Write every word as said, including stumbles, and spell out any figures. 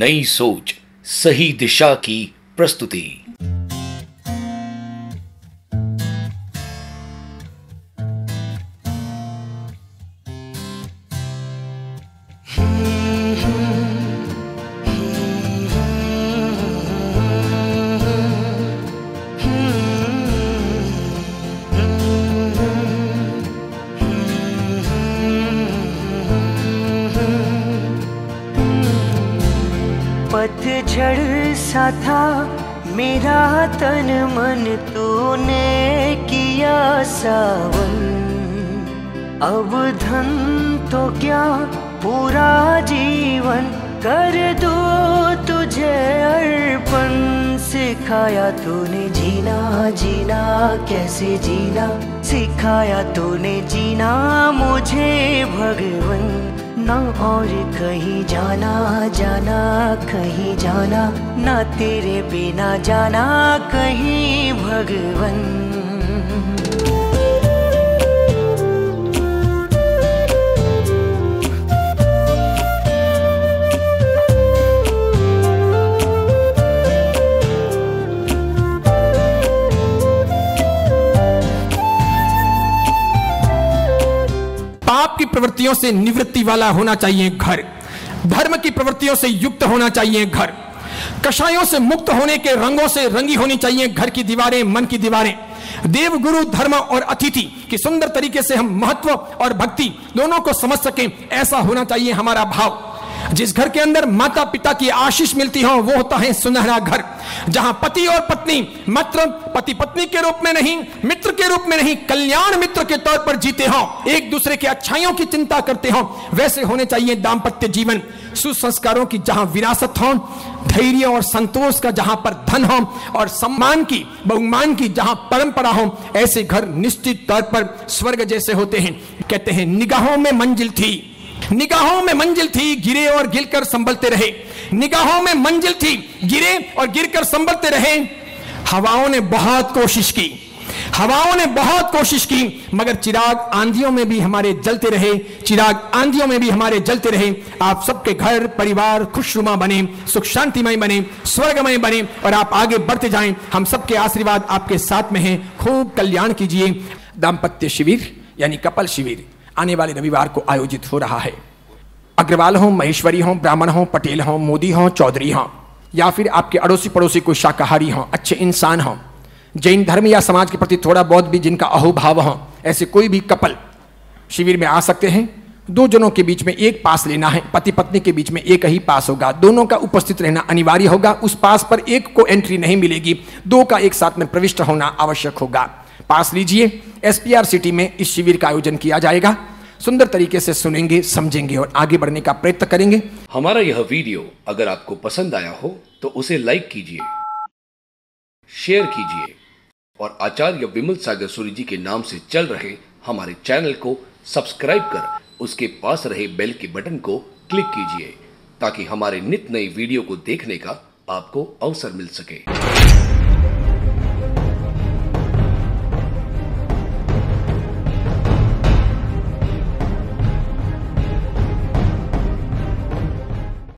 नई सोच सही दिशा की प्रस्तुति। पतझड़ सा था मेरा तन मन, तूने किया सावन। अब धन तो क्या पूरा जीवन, कर दो तुझे अर्पण। सिखाया तूने जीना, जीना कैसे जीना, सिखाया तूने जीना मुझे भगवन। ना और कहीं जाना, जाना कहीं जाना, ना तेरे बिना जाना कहीं भगवन। पाप की प्रवृत्तियों से निवृत्ति वाला होना चाहिए घर, धर्म की प्रवृत्तियों से युक्त होना चाहिए घर, कषायों से मुक्त होने के रंगों से रंगी होनी चाहिए घर की दीवारें, मन की दीवारें। देव गुरु धर्म और अतिथि की सुंदर तरीके से हम महत्व और भक्ति दोनों को समझ सकें, ऐसा होना चाहिए हमारा भाव। जिस घर के अंदर माता पिता की आशीष मिलती हो वो होता है सुनहरा घर, जहां पति और पत्नी मात्र पति पत्नी के रूप में नहीं, मित्र के रूप में नहीं, कल्याण मित्र के तौर पर जीते हो, एक दूसरे के अच्छाइयों की चिंता करते हो। वैसे होने चाहिए दाम्पत्य जीवन, सुसंस्कारों की जहां विरासत हो, धैर्य और संतोष का जहां पर धन हो, और सम्मान की बहुमान की जहां परंपरा हो। ऐसे घर निश्चित तौर पर स्वर्ग जैसे होते हैं। कहते हैं निगाहों में मंजिल थी, निगाहों में मंजिल थी, गिरे और गिरकर संभलते रहे। निगाहों में मंजिल थी, गिरे और गिरकर संभलते रहे। हवाओं ने बहुत कोशिश की, हवाओं ने बहुत कोशिश की, मगर चिराग आंधियों में भी हमारे जलते रहे, चिराग आंधियों में भी हमारे जलते रहे। आप सबके घर परिवार खुशनुमा बने, सुख शांतिमय बने, स्वर्गमय बने, और आप आगे बढ़ते जाएं। हम सबके आशीर्वाद आपके साथ में है। खूब कल्याण कीजिए। दाम्पत्य शिविर यानी कपल शिविर आने वाले रविवार को आयोजित हो रहा है। अग्रवाल हों, महेश्वरी हों, ब्राह्मण हों, पटेल हों, मोदी हों, चौधरी हों, या फिर आपके अड़ोसी पड़ोसी कोई शाकाहारी हों, अच्छे इंसान हों, जैन धर्म या समाज के प्रति थोड़ा बहुत भी जिनका अहोभाव हो, ऐसे कोई भी कपल शिविर में आ सकते हैं। दो जनों के बीच में एक पास लेना है, पति पत्नी के बीच में एक ही पास होगा, दोनों का उपस्थित रहना अनिवार्य होगा। उस पास पर एक को एंट्री नहीं मिलेगी, दो का एक साथ में प्रविष्ट होना आवश्यक होगा। पास लीजिए। एसपीआर सिटी में इस शिविर का आयोजन किया जाएगा। सुंदर तरीके से सुनेंगे, समझेंगे और आगे बढ़ने का प्रयत्न करेंगे। हमारा यह वीडियो अगर आपको पसंद आया हो तो उसे लाइक कीजिए, शेयर कीजिए और आचार्य विमल सागर सूरि जी के नाम से चल रहे हमारे चैनल को सब्सक्राइब कर उसके पास रहे बेल के बटन को क्लिक कीजिए, ताकि हमारे नित नए वीडियो को देखने का आपको अवसर मिल सके।